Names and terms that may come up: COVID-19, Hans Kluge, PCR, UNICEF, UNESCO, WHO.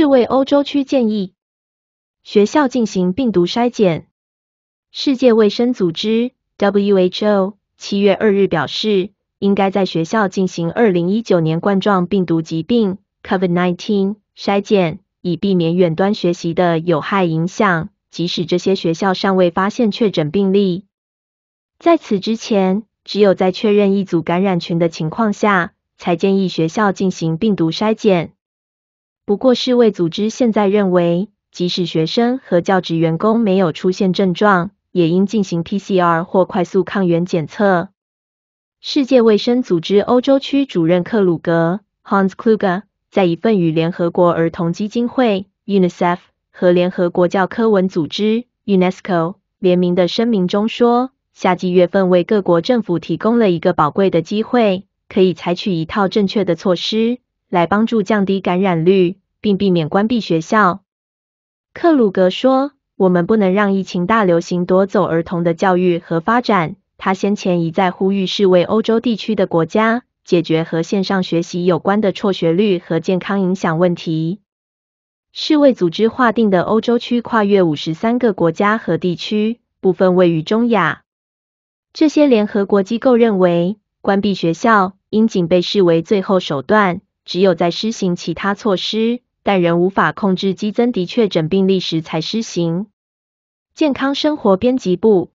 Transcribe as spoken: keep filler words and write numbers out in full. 世卫欧洲区建议学校进行病毒筛检。世界卫生组织 （W H O） 七月二日表示，应该在学校进行二零一九年冠状病毒疾病 （COVID 十九） 筛检，以避免远端学习的有害影响，即使这些学校尚未发现确诊病例。在此之前，只有在确认一组感染群的情况下，才建议学校进行病毒筛检。不过，世卫组织现在认为，即使学生和教职员工没有出现症状，也应进行 P C R 或快速抗原检测。世界卫生组织欧洲区主任克鲁格 （Hans Kluge） 在一份与联合国儿童基金会 （U N I C E F） 和联合国教科文组织 （UNESCO） 联名的声明中说，夏季月份为各国政府提供了一个宝贵的机会，可以采取一套正确的措施，来帮助降低感染率，并避免关闭学校。克鲁格说，我们不能让疫情大流行夺走儿童的教育和发展。他先前一再呼吁世卫欧洲地区的国家，解决和线上学习有关的辍学率和健康影响问题。世卫组织划定的欧洲区跨越五十三个国家和地区，部分位于中亚。这些联合国机构认为，关闭学校应仅被视为最后手段，只有在施行其他措施，但仍无法控制激增的确诊病例时才施行。健康生活编辑部。